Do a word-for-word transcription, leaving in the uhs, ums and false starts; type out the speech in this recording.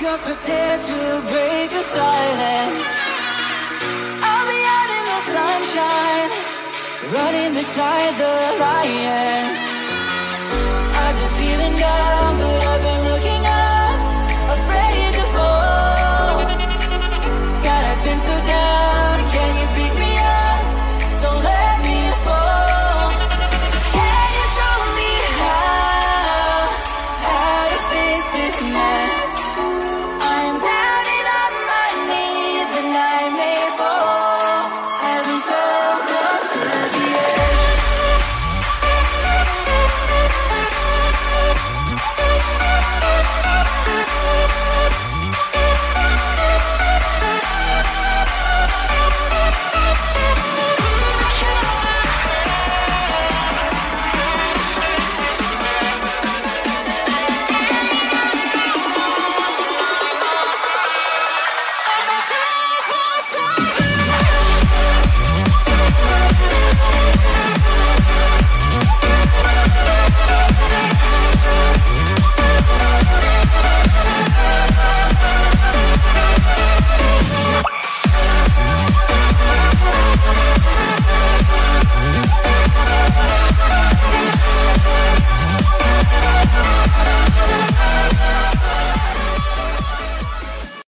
if you're prepared to break the silence. I'll be out in the sunshine, running beside the lions. I've been feeling God.